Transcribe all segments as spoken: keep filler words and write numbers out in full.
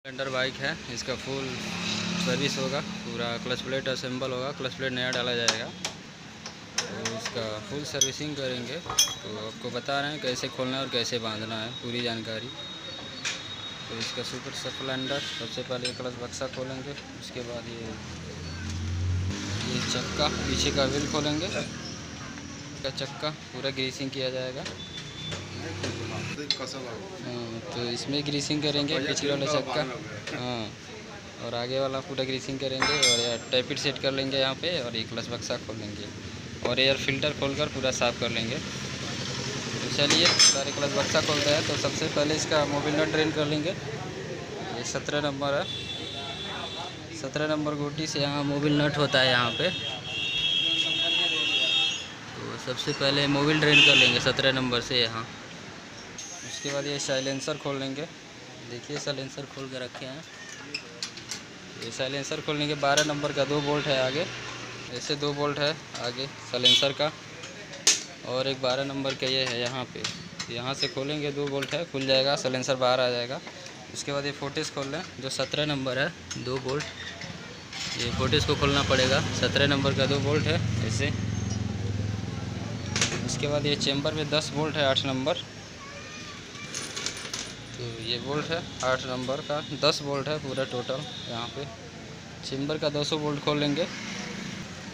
Splendor bike है, इसका full service होगा, पूरा क्लच प्लेट असेंबल होगा, क्लच प्लेट नया डाला जाएगा तो इसका फुल सर्विसिंग करेंगे। तो आपको बता रहे हैं कैसे खोलना है और कैसे बांधना है, पूरी जानकारी। तो इसका सुपर स्प्लेंडर सबसे पहले क्लच बक्सा खोलेंगे, उसके बाद ये ये चक्का, पीछे का व्हील खोलेंगे, इसका चक्का पूरा ग्रीसिंग किया जाएगा। तो इसमें ग्रीसिंग करेंगे पिछले वाला चक्का, हाँ, और आगे वाला पूरा ग्रीसिंग करेंगे और टाइपिट सेट कर लेंगे यहाँ पे, और एक क्लच बक्सा खोल लेंगे और एयर फिल्टर खोलकर पूरा साफ कर लेंगे। तो चलिए सारे क्लच बक्सा खोलते हैं। तो सबसे पहले इसका मोबिल नट ड्रेन कर लेंगे, ये सत्रह नंबर है, सत्रह नंबर गोटी से यहाँ मोबिल नट होता है यहाँ पे। तो सबसे पहले मोबिल ड्रेन कर लेंगे सत्रह नंबर से यहाँ। उसके बाद ये साइलेंसर खोल लेंगे, देखिए साइलेंसर खोल कर रखे हैं। ये साइलेंसर खोलने के बारह नंबर का दो बोल्ट है आगे, ऐसे दो बोल्ट है आगे साइलेंसर का, और एक बारह नंबर का ये है यहाँ पे, यहाँ से खोलेंगे, दो बोल्ट है, खुल जाएगा, साइलेंसर बाहर आ जाएगा। उसके बाद ये फोर्टिस खोल लें जो सत्रह नंबर है, दो बोल्ट, ये फोर्टिस को खोलना पड़ेगा, सत्रह नंबर का दो बोल्ट है ऐसे। उसके बाद ये चैम्बर में दस बोल्ट है, आठ नंबर, तो ये बोल्ट है आठ नंबर का, दस बोल्ट है पूरा टोटल यहाँ पे। चैम्बर का दो सौ बोल्ट खोल लेंगे।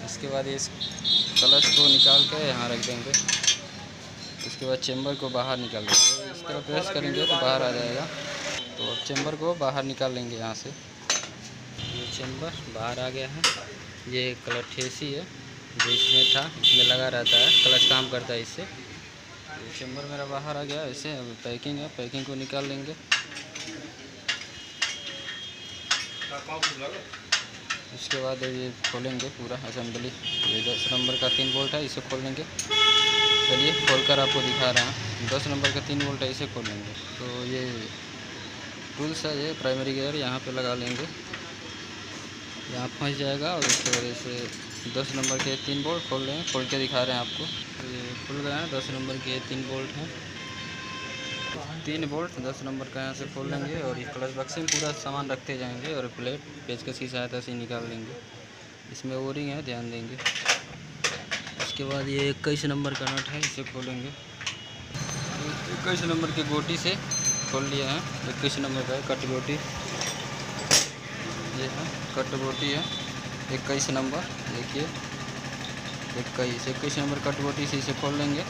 इसके बाद इस क्लच को निकाल के यहाँ रख देंगे, इसके बाद चैम्बर को बाहर निकाल देंगे, इस तरह प्रेस करेंगे तो बाहर आ जाएगा। तो अब चैम्बर को बाहर निकाल लेंगे यहाँ से, ये चैम्बर बाहर आ गया है। ये क्लच ठेसी है जो इसमें था, इसमें लगा रहता है, क्लच काम करता है इससे। चैम्बर मेरा बाहर आ गया ऐसे। अब पैकिंग है, पैकिंग को निकाल लेंगे, उसके बाद ये खोलेंगे पूरा असेंबली। ये दस नंबर का तीन बोल्ट है, इसे खोल लेंगे, चलिए खोलकर आपको दिखा रहा हूँ। दस नंबर का तीन बोल्ट है, इसे खोल लेंगे। तो ये टूल्स है, ये प्राइमरी गियर यहाँ पे लगा लेंगे, यहाँ फंस जाएगा, और उसकी वजह से दस नंबर के तीन बोल्ट खोल लें, खोल के दिखा रहे हैं आपको। तो ये खुल गए हैं, दस नंबर के तीन बोल्ट हैं, तीन बोल्ट दस नंबर का यहाँ से खोल लेंगे, और ये क्लच बक्से में पूरा सामान रखते जाएंगे, और प्लेट पेचकस की सहायता से निकाल लेंगे, इसमें ओरिंग है, ध्यान देंगे। उसके बाद ये इक्कीस नंबर का नट है, इसे खोलेंगे, इक्कीस नंबर की गोटी से खोल लिया है, इक्कीस नंबर का कट गोटी, ये है कट गोटी है, इक्कीस नंबर, देखिए इक्कीस इक्कीस नंबर कट गोटी से इसे खोल लेंगे।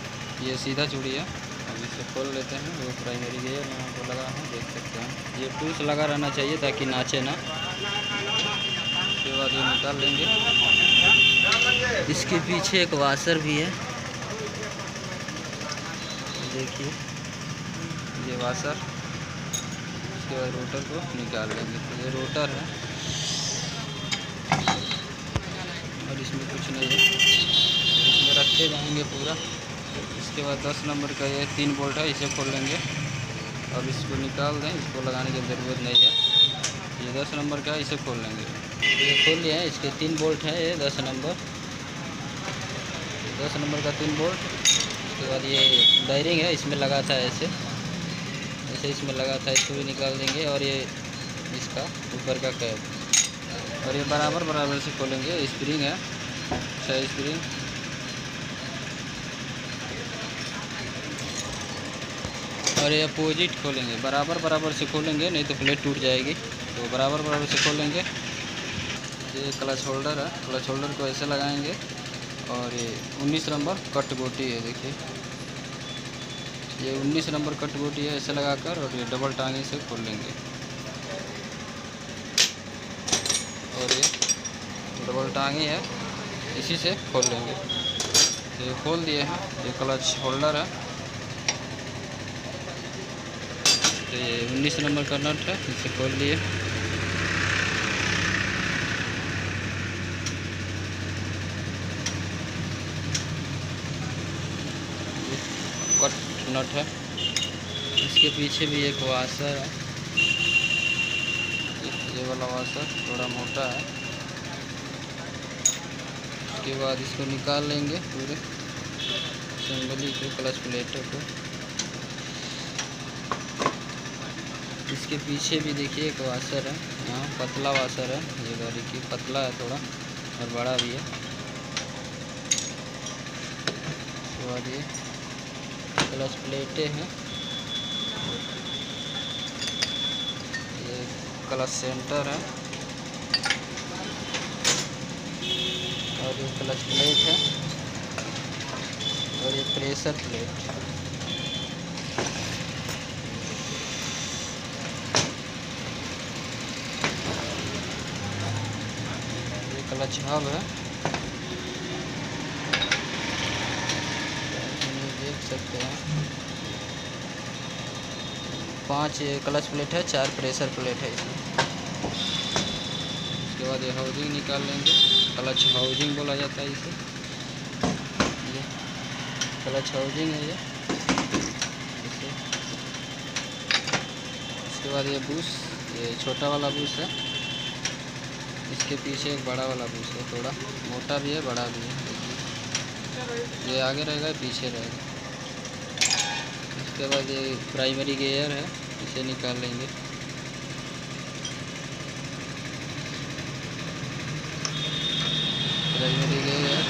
ये सीधा चूड़ी है, अब इसे खोल लेते हैं, वो प्राइमरी गियर यहाँ पर लगा है, देख सकते हैं। ये टूल्स लगा रहना चाहिए ताकि नाचे ना। उसके बाद ये निकाल लेंगे, इसके पीछे एक वाशर भी है, देखिए ये वाशर। उसके बाद रोटर को निकाल लेंगे, ये रोटर है और इसमें कुछ नहीं है, इसमें रखते जाएंगे पूरा। इसके बाद दस नंबर का ये तीन बोल्ट है, इसे खोल लेंगे, अब इसको निकाल दें, इसको लगाने की ज़रूरत नहीं है। ये दस नंबर का, इसे खोल लेंगे, ये खोल लिया है, इसके तीन बोल्ट हैं, ये दस नंबर दस नंबर का तीन बोल्ट। उसके बाद ये बेयरिंग है, इसमें लगा था ऐसे ऐसे इसमें लगा था, इसको भी निकाल देंगे, और ये इसका ऊपर का कैप, और ये बराबर बराबर से खोलेंगे। स्प्रिंग है, अच्छा स्प्रिंग, और ये अपोजिट खोलेंगे, बराबर बराबर से खोलेंगे, नहीं तो प्लेट टूट जाएगी, तो बराबर बराबर से खोलेंगे। ये क्लच होल्डर है, क्लच होल्डर को ऐसे लगाएंगे, और ये उन्नीस नंबर कट गोटी है, देखिए ये उन्नीस नंबर कट गोटी है, ऐसे लगाकर, और ये डबल टांगे से खोल लेंगे, और ये डबल टांगी है, इसी से खोल लेंगे। ये खोल दिए हैं, ये क्लच होल्डर है, तो ये उन्नीस नंबर का नट है, इसे खोल लिए। कट नट है, इसके पीछे भी एक वाशर है, ये वाला वाशर थोड़ा मोटा है। उसके बाद इसको निकाल लेंगे पूरे असेंबली को, क्लच प्लेटों को। इसके पीछे भी देखिए एक वाशर है, यहाँ पतला वाशर है, ये गाड़ी की पतला है थोड़ा और बड़ा भी है। तो और ये क्लच प्लेटें हैं, ये क्लच सेंटर है और ये क्लच प्लेट है और ये प्रेशर प्लेट है। क्लच हब है, देख सकते हैं पांच क्लच प्लेट है, चार प्रेशर प्लेट है इसमें। उसके बाद ये हाउसिंग निकाल लेंगे, क्लच हाउसिंग बोला जाता है इसे, ये क्लच हाउसिंग है ये। उसके बाद ये बूश, ये छोटा वाला बूश है, इसके पीछे एक बड़ा वाला बूश है, थोड़ा मोटा भी है बड़ा भी है, ये आगे रहेगा पीछे रहेगा। इसके बाद ये प्राइमरी गियर है, इसे निकाल लेंगे। प्राइमरी गियर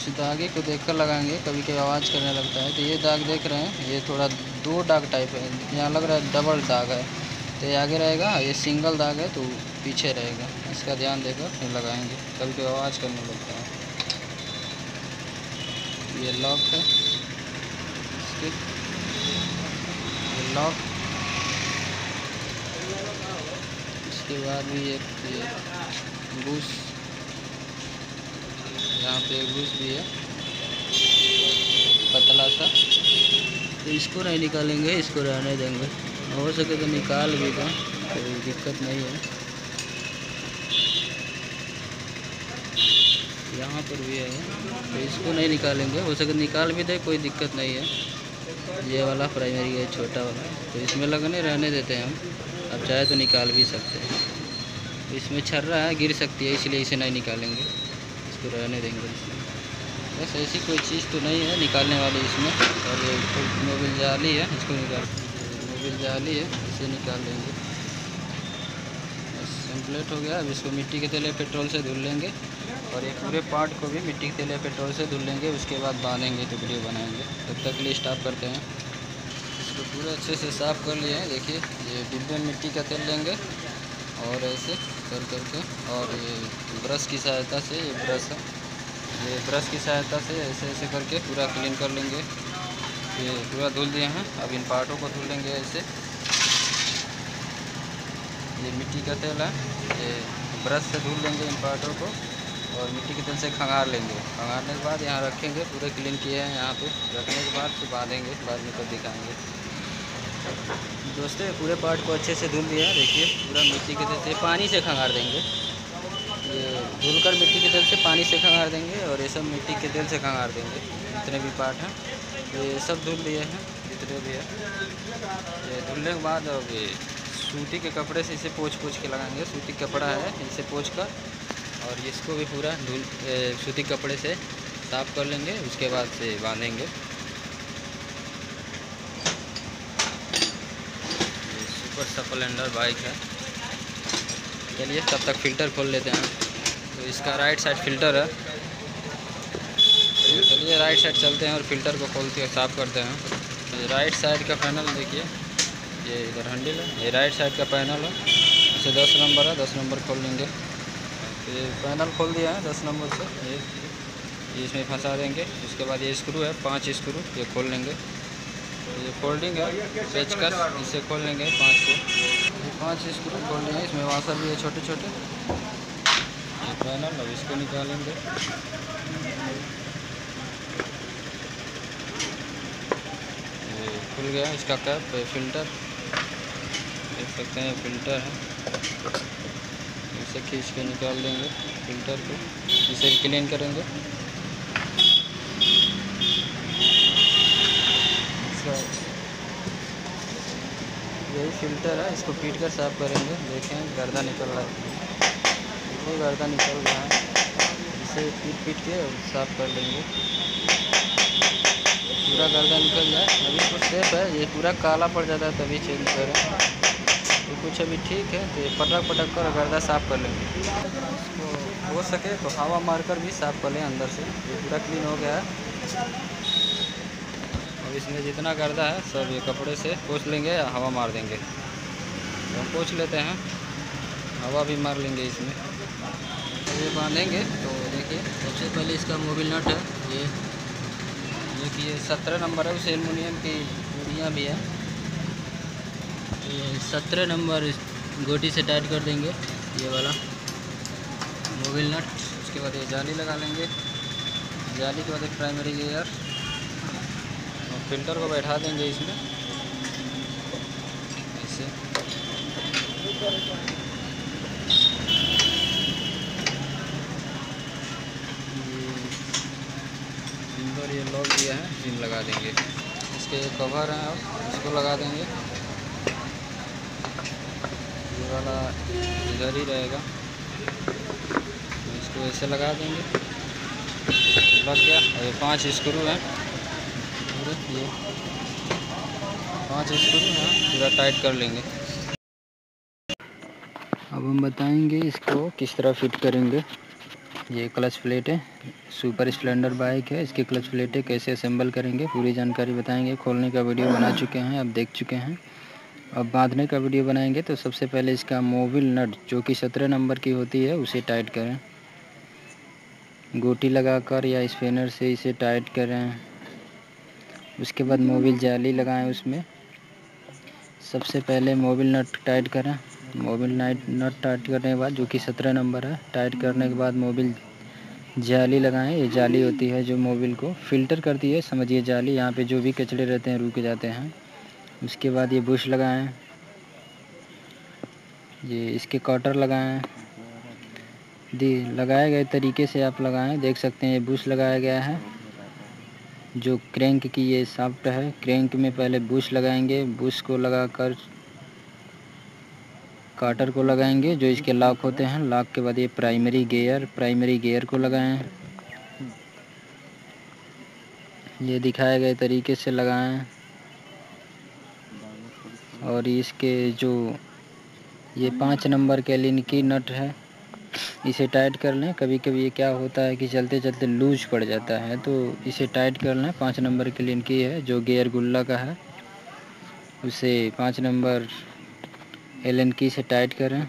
इस दागे को देखकर लगाएंगे, कभी कभी आवाज़ करने लगता है, तो ये दाग देख रहे हैं, ये थोड़ा दो दाग टाइप है, यहाँ लग रहा है डबल दाग है, तो ये आगे रहेगा, ये सिंगल दाग है तो पीछे रहेगा, इसका ध्यान देकर फिर लगाएंगे, कभी कभी आवाज़ करने लगता है। ये लॉक है, इसके ये लॉक। इसके बाद भी एक बूश, यहाँ पे एक बूश भी है पतला सा, तो इसको नहीं निकालेंगे, इसको रहने देंगे, हो सके तो निकाल भी दो, कोई दिक्कत नहीं है। यहाँ पर भी है तो इसको नहीं निकालेंगे, हो सके निकाल भी दे, कोई दिक्कत नहीं है। ये वाला प्राइमरी है छोटा वाला, तो इसमें लगने रहने देते हैं हम, आप चाहे तो निकाल भी सकते हैं। इसमें छर्रा है, गिर सकती है, इसलिए इसे नहीं निकालेंगे, इसको रहने देंगे। बस ऐसी कोई चीज़ तो नहीं है निकालने वाली इसमें। और ये मोबिल जाली है, इसको निकाल जाली है, इसे निकाल लेंगे। बस कंप्लीट हो गया। अब इसको मिट्टी के तेल या पेट्रोल से धुल लेंगे और एक पूरे पार्ट को भी मिट्टी के तेल या पेट्रोल से धुल लेंगे, उसके बाद बांधेंगे, टुकड़े बनाएंगे। तब तक के लिए स्टाफ करते हैं। इसको पूरे अच्छे से साफ कर लिए हैं, देखिए ये डिब्बे में मिट्टी का तेल लेंगे और ऐसे कर करके, और ये ब्रश की सहायता से, ये ब्रश है, ये ब्रश की सहायता से ऐसे ऐसे करके पूरा क्लीन कर लेंगे। ये पूरा धुल दिए हैं, अब इन पार्टों को धुल लेंगे ऐसे। ये मिट्टी का तेल है, ये ब्रश से धुल लेंगे इन पार्टों को और मिट्टी के तेल से खंगार लेंगे। खंगारने के बाद यहाँ रखेंगे, पूरे क्लीन किए हैं, यहाँ पे रखने के बाद फिर बांधेंगे, बाद में तो दिखाएंगे। दोस्तों पूरे पार्ट को अच्छे से धुल दिया, देखिए पूरा मिट्टी के तेल से पानी से खंगार देंगे, ये धुल कर मिट्टी के तेल से पानी से खंगार देंगे और ये सब मिट्टी के तेल से खंगार देंगे, जितने भी पार्ट हैं ये सब धुल लिए हैं, जितने भी है। ये धुलने के बाद अब ये सूती के कपड़े से इसे पोंछ पोंछ के लगाएंगे, सूती कपड़ा है, इसे पोंछ कर और इसको भी पूरा धुल सूती कपड़े से साफ कर लेंगे, उसके बाद से बांधेंगे। सुपर स्प्लेंडर बाइक है। चलिए तब तक फिल्टर खोल लेते हैं। तो इसका राइट साइड फिल्टर है, चलिए राइट साइड चलते हैं और फिल्टर को खोलते हैं, साफ़ करते हैं। राइट साइड का पैनल देखिए, ये इधर हैंडल है, ये राइट साइड का पैनल है, इसे दस नंबर है, दस नंबर खोल लेंगे। ये पैनल खोल दिया है दस नंबर से, ये ये इसमें फंसा देंगे। उसके बाद ये स्क्रू है, पाँच स्क्रू, ये खोल लेंगे। ये फोल्डिंग है, पेचकस, इसे खोल लेंगे पाँच को, ये पाँच स्क्रू खोल लेंगे। इसमें वाशर भी है छोटे छोटे, ये पैनल, अब इसको निकालेंगे। खुल गया इसका कैप, फिल्टर देख सकते हैं, फिल्टर है, इसे खींच के निकाल देंगे फिल्टर को, इसे क्लीन करेंगे। यही फिल्टर है, इसको पीट कर साफ करेंगे। देखें गर्दा निकल रहा है, वो गर्दा निकल रहा है, इसे पीट पीट के साफ कर लेंगे। पूरा गर्दा निकल जाए। अभी तो सेफ है, ये पूरा काला पड़ जाता है तभी चेंज करें, तो कुछ अभी ठीक है। तो ये पटक पटक कर गर्दा साफ़ कर लेंगे, उसको हो सके तो हवा मारकर भी साफ़ कर लें अंदर से। ये पूरा क्लीन हो गया है और इसमें जितना गर्दा है सब ये कपड़े से पोंछ लेंगे, हवा मार देंगे। तो हम पोंछ लेते हैं, हवा भी मार लेंगे इसमें। ये बांधेंगे तो देखिए सबसे पहले इसका मोबिल नट है, ये जो कि ये सत्रह नंबर है, उस एलमिनियम की पूड़ियाँ भी है। ये सत्रह नंबर गोटी से टाइट कर देंगे ये वाला मोबिल नट। उसके बाद ये जाली लगा लेंगे, जाली के बाद एक प्राइमरी गियर और फिल्टर को बैठा देंगे इसमें ऐसे। और ये लॉक दिया है, जिम लगा देंगे। इसके कवर हैं और इसको लगा देंगे, ये वाला इधर ही रहेगा, इसको ऐसे लगा देंगे, लग गया। ये पांच स्क्रू हैं, ये पांच स्क्रू हैं, पूरा टाइट कर लेंगे। अब हम बताएंगे इसको किस तरह फिट करेंगे। ये क्लच प्लेट है, सुपर स्प्लेंडर बाइक है, इसके क्लच प्लेटें कैसे असेंबल करेंगे पूरी जानकारी बताएंगे। खोलने का वीडियो बना चुके हैं, आप देख चुके हैं। अब बांधने का वीडियो बनाएंगे। तो सबसे पहले इसका मोबिल नट जो कि सत्रह नंबर की होती है उसे टाइट करें, गोटी लगाकर या स्पेनर से इसे टाइट करें। उसके बाद मोबिल जाली लगाएँ, उसमें सबसे पहले मोबिल नट टाइट करें। मोबिल नाइट नट टाइट करने के बाद जो कि सत्रह नंबर है, टाइट करने के बाद मोबिल जाली लगाएं। ये जाली होती है जो मोबिल को फ़िल्टर करती है, समझिए जाली। यहाँ पे जो भी कचड़े रहते हैं रुक जाते हैं। उसके बाद ये बुश लगाएं, ये इसके कॉटर लगाएं, दी लगाए गए तरीके से आप लगाएं। देख सकते हैं ये बुश लगाया गया है जो क्रैंक की ये शाफ्ट है। क्रैंक में पहले बुश लगाएंगे, बुश को लगा कर काटर को लगाएंगे जो इसके लॉक होते हैं। लॉक के बाद ये प्राइमरी गियर, प्राइमरी गियर को लगाएं, ये दिखाए गए तरीके से लगाएं। और इसके जो ये पाँच नंबर के लिन की नट है इसे टाइट कर लें। कभी कभी ये क्या होता है कि चलते चलते लूज पड़ जाता है, तो इसे टाइट कर लें। पाँच नंबर के लिन की है जो गियर गुल्ला का है, उसे पाँच नंबर एलन की से टाइट करें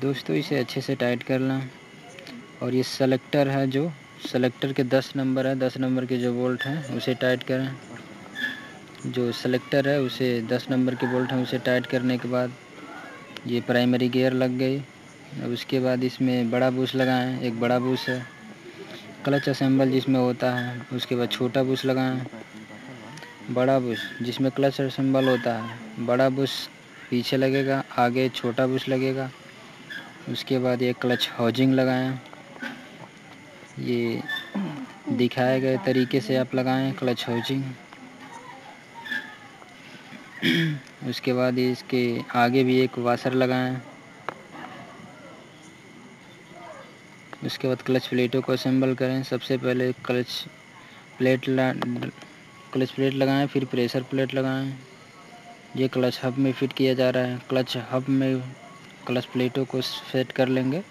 दोस्तों, इसे अच्छे से टाइट कर लें। और ये सेलेक्टर है, जो सेलेक्टर के दस नंबर है, दस नंबर के जो बोल्ट हैं उसे टाइट करें। जो सेलेक्टर है उसे दस नंबर के बोल्ट हैं उसे टाइट करने के बाद ये प्राइमरी गियर लग गई। अब उसके बाद इसमें बड़ा बूश लगाएं, एक बड़ा बूश है क्लच असेंबल जिसमें होता है। उसके बाद छोटा बूश लगाएँ, बड़ा बुश जिसमें क्लच असेंबल होता है। बड़ा बुश पीछे लगेगा, आगे छोटा बुश लगेगा। उसके बाद ये क्लच हाउजिंग लगाएं, ये दिखाए गए तरीके से आप लगाएं क्लच हाउजिंग। उसके बाद इसके आगे भी एक वाशर लगाएं। उसके बाद क्लच प्लेटों को असेंबल करें। सबसे पहले क्लच प्लेट ला क्लच प्लेट लगाएं, फिर प्रेशर प्लेट लगाएं। ये क्लच हब में फिट किया जा रहा है, क्लच हब में क्लच प्लेटों को सेट कर लेंगे।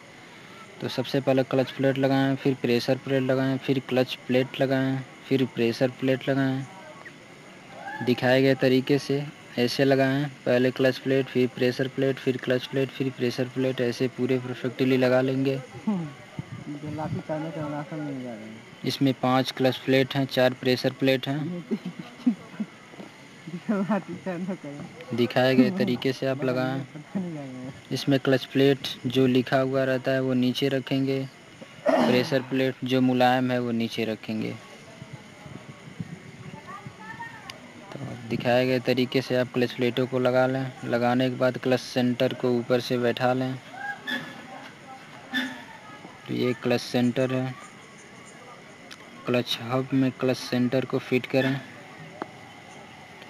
तो सबसे पहले क्लच प्लेट लगाएं, फिर प्रेशर प्लेट लगाएं, फिर क्लच प्लेट लगाएं, फिर प्रेशर प्लेट लगाएं दिखाए गए तरीके से। ऐसे लगाएं, पहले क्लच प्लेट, फिर प्रेशर प्लेट, फिर क्लच प्लेट, फिर प्रेशर प्लेट, ऐसे पूरे परफेक्टली लगा लेंगे। इसमें पांच क्लच प्लेट हैं, चार प्रेशर प्लेट हैं, दिखाए गए तरीके से आप लगाएं। इसमें क्लच प्लेट जो लिखा हुआ रहता है वो नीचे रखेंगे, प्रेशर प्लेट जो मुलायम है वो नीचे रखेंगे। तो दिखाए गए तरीके से आप क्लच प्लेटों को लगा लें। लगाने के बाद क्लच सेंटर को ऊपर से बैठा लें। तो ये क्लच सेंटर है, क्लच हब में क्लच सेंटर को फिट करें,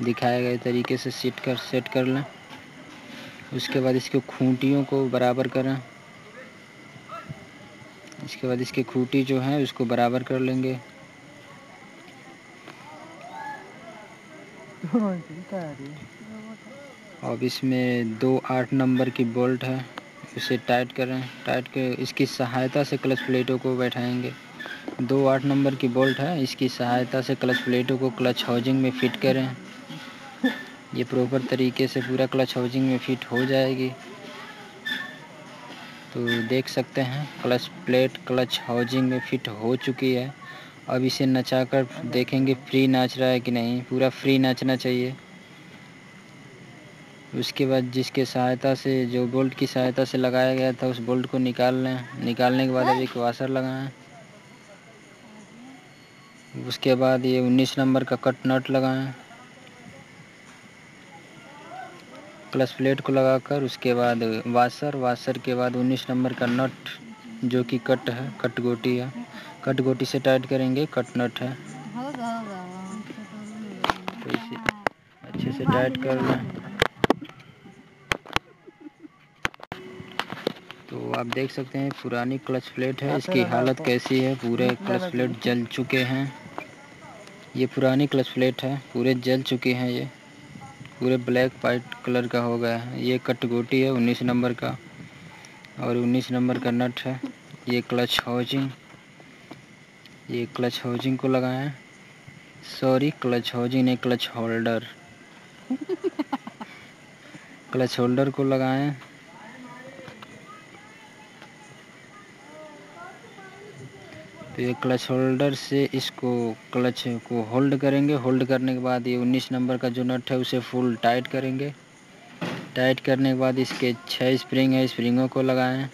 दिखाए गए तरीके से सेट कर सेट कर लें। उसके बाद इसके खूंटियों को बराबर करें। इसके बाद इसकी खूंटी जो है उसको बराबर कर लेंगे। अब इसमें दो आठ नंबर की बोल्ट है, इसे टाइट करें। टाइट के इसकी सहायता से क्लच प्लेटों को बैठाएंगे। दो आठ नंबर की बोल्ट है, इसकी सहायता से क्लच प्लेटों को क्लच हाउसिंग में फिट करें। ये प्रॉपर तरीके से पूरा क्लच हाउसिंग में फिट हो जाएगी। तो देख सकते हैं क्लच प्लेट क्लच हाउसिंग में फिट हो चुकी है। अब इसे नचाकर देखेंगे फ्री नाच रहा है कि नहीं। पूरा फ्री नाचना चाहिए। उसके बाद जिसके सहायता से जो बोल्ट की सहायता से लगाया गया था उस बोल्ट को निकाल लें। निकालने के बाद अब एक वाशर लगाएं। उसके बाद ये उन्नीस नंबर का कट नट लगाएं। क्लच प्लेट को लगाकर उसके बाद वाशर वाशर के बाद उन्नीस नंबर का नट जो कि कट है, कट गोटी है, कट गोटी से टाइट करेंगे। कट नट है तो इसे अच्छे से टाइट कर लें। तो आप देख सकते हैं पुरानी क्लच प्लेट है, इसकी हालत कैसी है। पूरे क्लच प्लेट जल चुके हैं। ये पुरानी क्लच प्लेट है, पूरे जल चुके हैं। ये पूरे ब्लैक वाइट कलर का हो गया है। ये कट गोटी है उन्नीस नंबर का और उन्नीस नंबर का नट है। ये क्लच हाउसिंग ये क्लच हाउसिंग को लगाएं। सॉरी, क्लच हाउसिंग नहीं, क्लच होल्डर क्लच होल्डर को लगाएं। तो ये क्लच होल्डर से इसको क्लच को होल्ड करेंगे। होल्ड करने के बाद ये उन्नीस नंबर का जो नट है उसे फुल टाइट करेंगे। टाइट करने के बाद इसके छः स्प्रिंग है, स्प्रिंगों को लगाएं।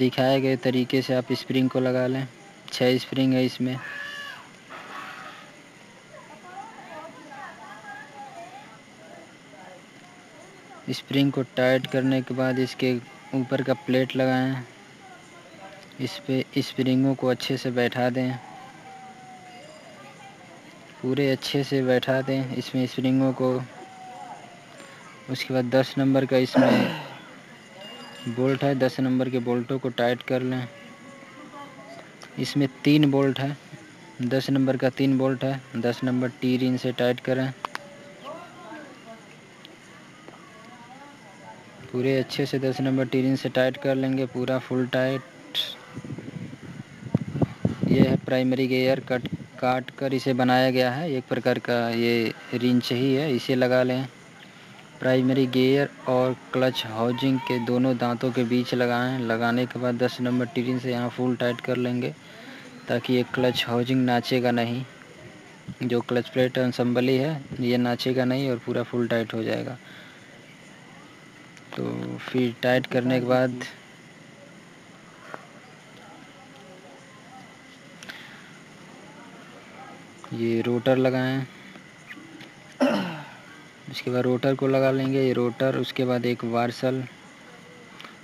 दिखाए गए तरीके से आप स्प्रिंग को लगा लें। छः स्प्रिंग है इसमें। स्प्रिंग को टाइट करने के बाद इसके ऊपर का प्लेट लगाएं। इस पे स्प्रिंगों को अच्छे से बैठा दें, पूरे अच्छे से बैठा दें इसमें स्प्रिंगों को। उसके बाद दस नंबर का इसमें बोल्ट है, दस नंबर के बोल्टों को टाइट कर लें। इसमें तीन बोल्ट है, दस नंबर का तीन बोल्ट है। दस नंबर टी रिंग से टाइट करें। पूरे अच्छे से दस नंबर टी रिंग से टाइट कर लेंगे, पूरा फुल टाइट। यह है प्राइमरी गेयर, कट काट कर इसे बनाया गया है। एक प्रकार का ये रिंच ही है, इसे लगा लें। प्राइमरी गेयर और क्लच हाउसिंग के दोनों दांतों के बीच लगाएं। लगाने के बाद दस नंबर टीरिन से यहाँ फुल टाइट कर लेंगे ताकि ये क्लच हाउसिंग नाचेगा नहीं। जो क्लच प्लेट असेंबली है ये नाचेगा नहीं और पूरा फुल टाइट हो जाएगा। तो फिर टाइट करने के बाद ये रोटर लगाएं। उसके बाद रोटर को लगा लेंगे, ये रोटर। उसके बाद एक वार्सल,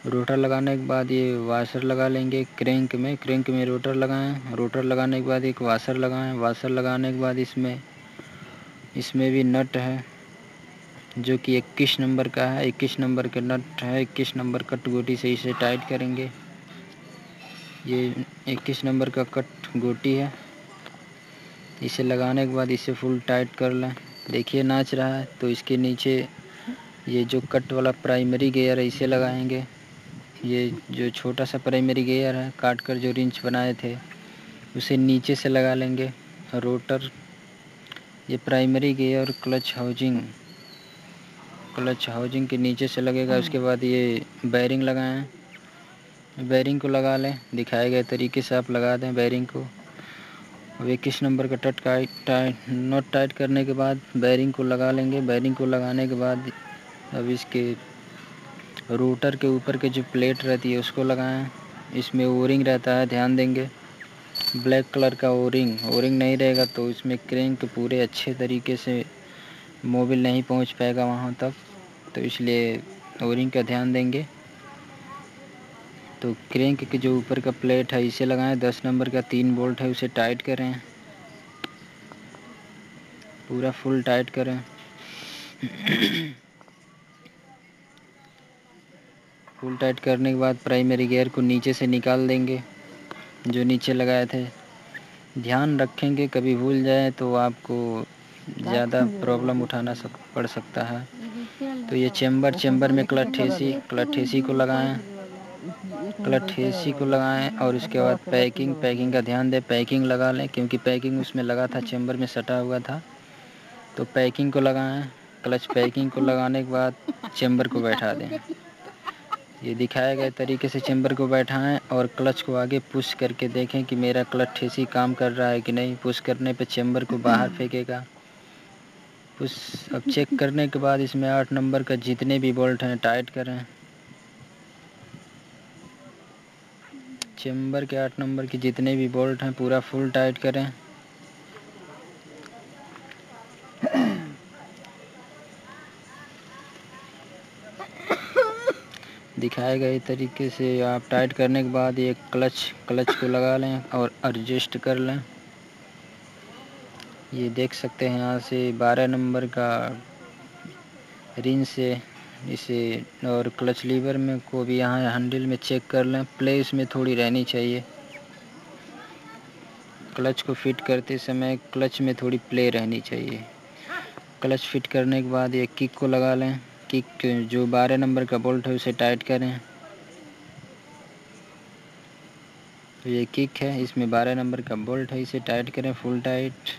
रोटर लगाने के बाद ये वाशर लगा लेंगे। क्रैंक में क्रैंक में रोटर लगाएं। रोटर लगाने के बाद एक वाशर लगाएं। वाशर लगाने के बाद इसमें इसमें भी नट है जो कि इक्कीस नंबर का है। इक्कीस नंबर का नट है, इक्कीस नंबर कट गोटी से इसे टाइट करेंगे। ये इक्कीस नंबर का कट गोटी है, इसे लगाने के बाद इसे फुल टाइट कर लें। देखिए नाच रहा है। तो इसके नीचे ये जो कट वाला प्राइमरी गेयर है इसे लगाएंगे। ये जो छोटा सा प्राइमरी गेयर है, काट कर जो रिंच बनाए थे उसे नीचे से लगा लेंगे। रोटर, ये primary gear, clutch housing clutch housing के नीचे से लगेगा। उसके बाद ये बेयरिंग लगाएं। बेयरिंग को लगा लें, दिखाए गए तरीके से आप लगा दें बेयरिंग को। अब इक्कीस नंबर का टट टाइट टाइट नट टाइट करने के बाद बेयरिंग को लगा लेंगे। बेयरिंग को लगाने के बाद अब इसके रोटर के ऊपर के जो प्लेट रहती है उसको लगाएं। इसमें ओरिंग रहता है, ध्यान देंगे। ब्लैक कलर का ओरिंग ओरिंग नहीं रहेगा तो इसमें क्रैंक पूरे अच्छे तरीके से मोबिल नहीं पहुंच पाएगा वहां तक, तो इसलिए ओरिंग का ध्यान देंगे। तो क्रैंक के जो ऊपर का प्लेट है इसे लगाएं। दस नंबर का तीन बोल्ट है उसे टाइट करें, पूरा फुल टाइट करें। फुल टाइट करने के बाद प्राइमरी गियर को नीचे से निकाल देंगे जो नीचे लगाए थे। ध्यान रखेंगे, कभी भूल जाए तो आपको ज़्यादा प्रॉब्लम उठाना सक, पड़ सकता है। तो ये चेम्बर चेम्बर में क्लटहेसी क्लटहेसी को लगाएं क्लटहेसी को लगाएं और उसके बाद पैकिंग पैकिंग का ध्यान दें। पैकिंग लगा लें क्योंकि पैकिंग उसमें लगा था, चेम्बर में सटा हुआ था, तो पैकिंग को लगाएं। क्लच पैकिंग को लगाने के बाद चेम्बर को बैठा दें। ये दिखाए गए तरीके से चेम्बर को बैठाएं और क्लच को आगे पुश करके देखें कि मेरा क्लटहेसी काम कर रहा है कि नहीं। पुश करने पे चेम्बर को बाहर फेंकेगा। पुश अब चेक करने के बाद इसमें आठ नंबर का जितने भी बोल्ट हैं टाइट करें। चेम्बर के आठ नंबर के जितने भी बोल्ट हैं पूरा फुल टाइट करें। दिखाए गए तरीके से आप टाइट करने के बाद ये क्लच क्लच को लगा लें और एडजस्ट कर लें। ये देख सकते हैं यहाँ से बारह नंबर का रिंच से इसे और क्लच लीवर में को भी यहाँ हैंडल में चेक कर लें। प्लेस में थोड़ी रहनी चाहिए, क्लच को फिट करते समय क्लच में थोड़ी प्ले रहनी चाहिए। क्लच फिट करने के बाद ये किक को लगा लें। किक जो बारह नंबर का बोल्ट है उसे टाइट करें। तो ये किक है, इसमें बारह नंबर का बोल्ट है, इसे टाइट करें फुल टाइट।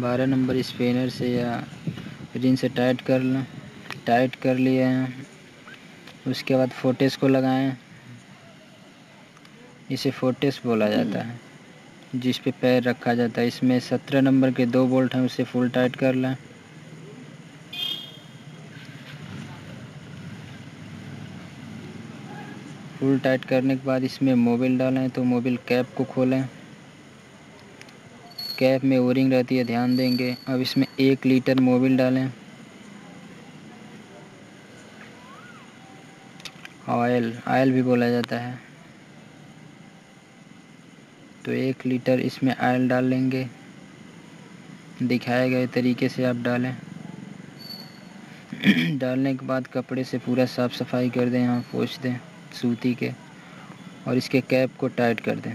बारह नंबर स्पेनर से या रिंच से टाइट कर लें। टाइट कर लिए हैं, उसके बाद फोर्टेस को लगाएं। इसे फोर्टेस बोला जाता है, जिस पे पैर रखा जाता है। इसमें सत्रह नंबर के दो बोल्ट हैं, उसे फुल टाइट कर लें। फुल टाइट करने के बाद इसमें मोबिल डालें, तो मोबिल कैप को खोलें। कैप में ओरिंग रहती है, ध्यान देंगे। अब इसमें एक लीटर मोबिल डालें, ऑयल ऑयल भी बोला जाता है। तो एक लीटर इसमें ऑयल डाल लेंगे, दिखाए गए तरीके से आप डालें। डालने के बाद कपड़े से पूरा साफ़ सफाई कर दें, यहाँ पोंछ दें सूती के, और इसके कैप को टाइट कर दें।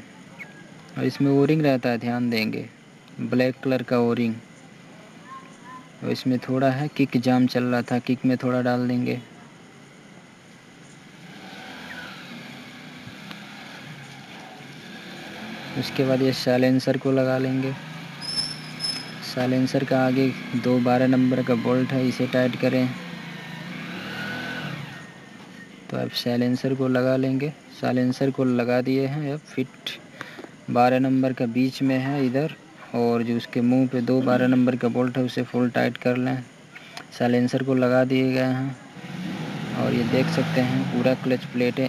और इसमें ओरिंग रहता है, ध्यान देंगे, ब्लैक कलर का ओरिंग। और इसमें थोड़ा है, किक जाम चल रहा था, किक में थोड़ा डाल देंगे। उसके बाद ये साइलेंसर को लगा लेंगे। साइलेंसर का आगे दो बारह नंबर का बोल्ट है, इसे टाइट करें। तो अब साइलेंसर को लगा लेंगे। साइलेंसर को लगा दिए हैं, अब फिट बारह नंबर का बीच में है इधर, और जो उसके मुंह पे दो बारह नंबर का बोल्ट है उसे फुल टाइट कर लें। साइलेंसर को लगा दिए गए हैं और ये देख सकते हैं पूरा क्लच प्लेटें